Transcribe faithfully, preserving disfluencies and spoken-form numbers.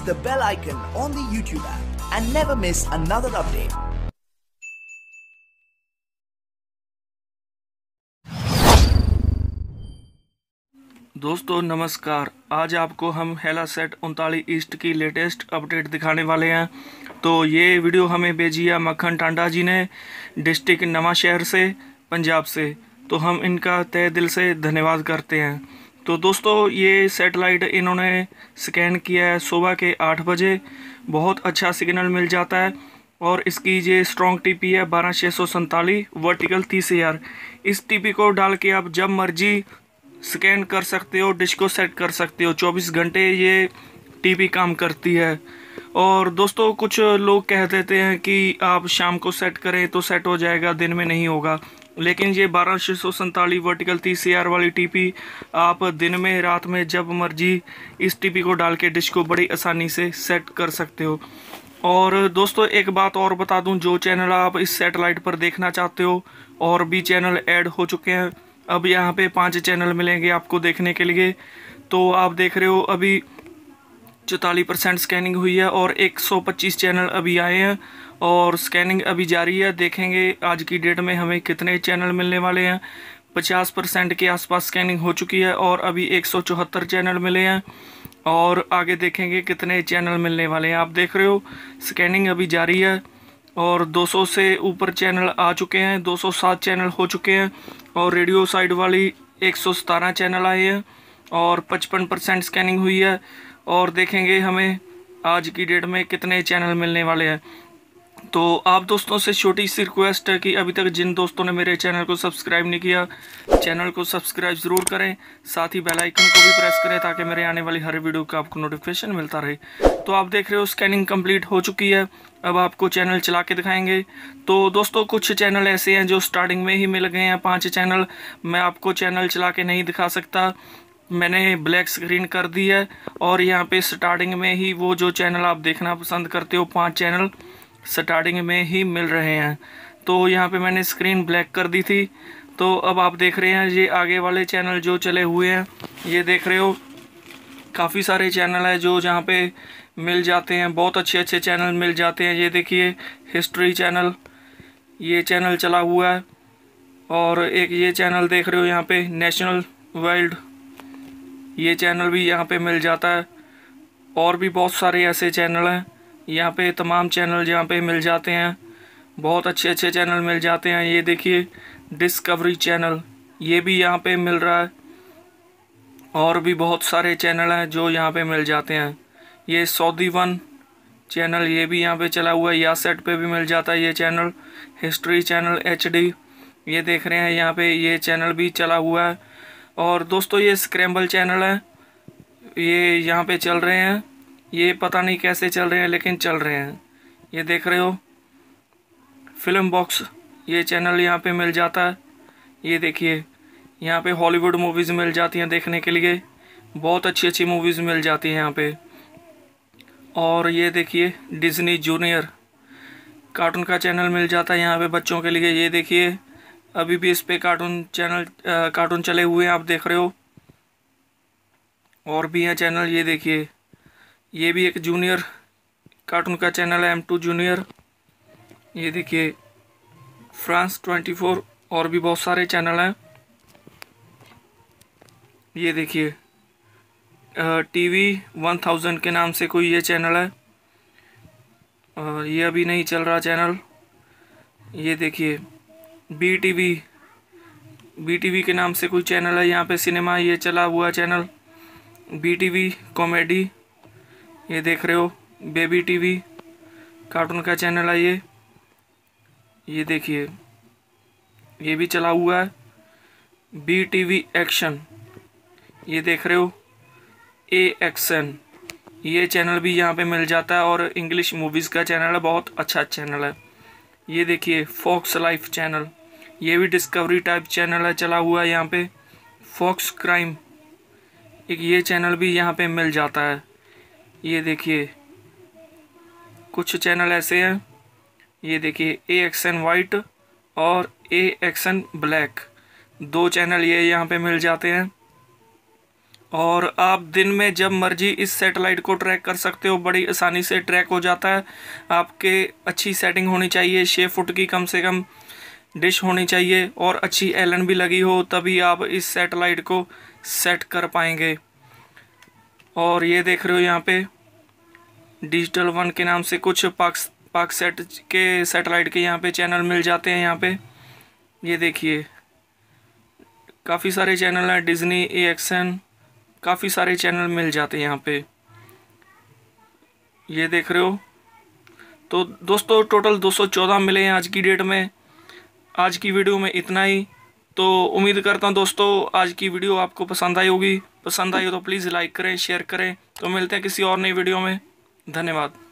press the bell icon on the YouTube app and never miss another update. दोस्तों नमस्कार, आज आपको हम हेला सेट उनतालीस ईस्ट की लेटेस्ट अपडेट दिखाने वाले हैं। तो ये वीडियो हमें भेजी है मक्खन टांडा जी ने, डिस्ट्रिक्ट नवाशहर से, पंजाब से। तो हम इनका तहे दिल से धन्यवाद करते हैं। तो दोस्तों ये सैटेलाइट इन्होंने स्कैन किया है सुबह के आठ बजे, बहुत अच्छा सिग्नल मिल जाता है और इसकी ये स्ट्रॉन्ग टीपी है बारह छः सौ सैंतालीस वर्टिकल तीस हज़ार। इस टीपी को डाल के आप जब मर्जी स्कैन कर सकते हो, डिश को सेट कर सकते हो। चौबीस घंटे ये टीपी काम करती है। और दोस्तों कुछ लोग कह देते हैं कि आप शाम को सेट करें तो सेट हो जाएगा, दिन में नहीं होगा, लेकिन ये बारह छः सौ सैंतालीस वर्टिकल तीस हज़ार वाली टीपी आप दिन में, रात में, जब मर्जी इस टीपी को डाल के डिश को बड़ी आसानी से सेट कर सकते हो। और दोस्तों एक बात और बता दूं, जो चैनल आप इस सैटेलाइट पर देखना चाहते हो, और भी चैनल ऐड हो चुके हैं। अब यहाँ पे पांच चैनल मिलेंगे आपको देखने के लिए। तो आप देख रहे हो अभी चौतालीस परसेंट स्कैनिंग हुई है और एक सौ पच्चीस चैनल अभी आए हैं और स्कैनिंग अभी जारी है। देखेंगे आज की डेट में हमें कितने चैनल मिलने वाले हैं। पचास परसेंट के आसपास स्कैनिंग हो चुकी है और अभी एक सौ चौहत्तर चैनल मिले हैं और आगे देखेंगे कितने चैनल मिलने वाले हैं। आप देख रहे हो स्कैनिंग अभी जारी है और दो सौ से ऊपर चैनल आ चुके हैं, दो सौ सात चैनल हो चुके हैं और रेडियो साइड वाली एक सौ सतारह चैनल आए हैं और पचपन परसेंट स्कैनिंग हुई है। और देखेंगे हमें आज की डेट में कितने चैनल मिलने वाले हैं। तो आप दोस्तों से छोटी सी रिक्वेस्ट है कि अभी तक जिन दोस्तों ने मेरे चैनल को सब्सक्राइब नहीं किया, चैनल को सब्सक्राइब ज़रूर करें, साथ ही बेल आइकन को भी प्रेस करें ताकि मेरे आने वाली हर वीडियो का आपको नोटिफिकेशन मिलता रहे। तो आप देख रहे हो स्कैनिंग कंप्लीट हो चुकी है, अब आपको चैनल चला के दिखाएंगे। तो दोस्तों कुछ चैनल ऐसे हैं जो स्टार्टिंग में ही मिल गए हैं, पाँच चैनल। मैं आपको चैनल चला के नहीं दिखा सकता, मैंने ब्लैक स्क्रीन कर दी है। और यहाँ पर स्टार्टिंग में ही वो जो चैनल आप देखना पसंद करते हो, पाँच चैनल स्टार्टिंग में ही मिल रहे हैं। तो यहाँ पे मैंने स्क्रीन ब्लैक कर दी थी। तो अब आप देख रहे हैं ये आगे वाले चैनल जो चले हुए हैं, ये देख रहे हो काफ़ी सारे चैनल है जो जहाँ पे मिल जाते हैं, बहुत अच्छे अच्छे चैनल मिल जाते हैं। ये देखिए हिस्ट्री चैनल, ये चैनल चला हुआ है और एक ये चैनल देख रहे हो यहाँ पे नेशनल वर्ल्ड, ये चैनल भी यहाँ पे मिल जाता है। और भी बहुत सारे ऐसे चैनल हैं, यहाँ पे तमाम चैनल यहाँ पे मिल जाते हैं, बहुत अच्छे अच्छे चैनल मिल जाते हैं। ये देखिए डिस्कवरी चैनल, ये भी यहाँ पे मिल रहा है। और भी बहुत सारे चैनल हैं जो यहाँ पे मिल जाते हैं। ये सऊदी वन चैनल, ये भी यहाँ पे चला हुआ है, या सेट पे भी मिल जाता है ये channel. History channel H D, ये देख रहे हैं यहाँ पे ये चैनल भी चला हुआ है। और दोस्तों ये स्क्रैम्बल चैनल है, ये यहाँ पे चल रहे हैं, ये पता नहीं कैसे चल रहे हैं लेकिन चल रहे हैं। ये देख रहे हो फिल्म बॉक्स, ये चैनल यहाँ पे मिल जाता है। ये देखिए यहाँ पे हॉलीवुड मूवीज़ मिल जाती हैं देखने के लिए, बहुत अच्छी अच्छी मूवीज़ मिल जाती हैं यहाँ पे। और ये देखिए डिज्नी जूनियर कार्टून का चैनल मिल जाता है यहाँ पे बच्चों के लिए। ये देखिए अभी भी इस पर कार्टून चैनल कार्टून चले हुए हैं, आप देख रहे हो। और भी हैं चैनल, ये देखिए ये भी एक जूनियर कार्टून का चैनल है, एम टू जूनियर। ये देखिए फ्रांस चौबीस, और भी बहुत सारे चैनल हैं। ये देखिए टीवी वन थाउज़ेंड के नाम से कोई ये चैनल है, और ये अभी नहीं चल रहा चैनल। ये देखिए बी टीवी बी टीवी के नाम से कोई चैनल है, यहाँ पे सिनेमा ये चला हुआ चैनल। बी टीवी कॉमेडी, ये देख रहे हो बेबी टीवी कार्टून का चैनल है ये। ये देखिए ये भी चला हुआ है। बी टीवी एक्शन, ये देख रहे हो ए एक्शन, ये चैनल भी यहाँ पे मिल जाता है। और इंग्लिश मूवीज़ का चैनल है, बहुत अच्छा चैनल है। ये देखिए फॉक्स लाइफ चैनल, ये भी डिस्कवरी टाइप चैनल है, चला हुआ है यहाँ पे। फॉक्स क्राइम, एक ये चैनल भी यहाँ पे मिल जाता है। ये देखिए कुछ चैनल ऐसे हैं, ये देखिए ए एक्शन वाइट और ए एक्शन ब्लैक, दो चैनल ये यहाँ पे मिल जाते हैं। और आप दिन में जब मर्जी इस सैटेलाइट को ट्रैक कर सकते हो, बड़ी आसानी से ट्रैक हो जाता है। आपके अच्छी सेटिंग होनी चाहिए, छः फुट की कम से कम डिश होनी चाहिए और अच्छी एलन भी लगी हो, तभी आप इस सैटेलाइट को सेट कर पाएंगे। और ये देख रहे हो यहाँ पे डिजिटल वन के नाम से कुछ पाक पाक सेट के सैटेलाइट के यहाँ पे चैनल मिल जाते हैं। यहाँ पे ये देखिए काफ़ी सारे चैनल हैं, डिज्नी, ए एक्स एन, काफ़ी सारे चैनल मिल जाते हैं यहाँ पे, ये देख रहे हो। तो दोस्तों टोटल दो सौ चौदह मिले हैं आज की डेट में। आज की वीडियो में इतना ही। तो उम्मीद करता हूँ दोस्तों आज की वीडियो आपको पसंद आई होगी। पसंद आई हो तो प्लीज़ लाइक करें, शेयर करें। तो मिलते हैं किसी और नई वीडियो में। धन्यवाद।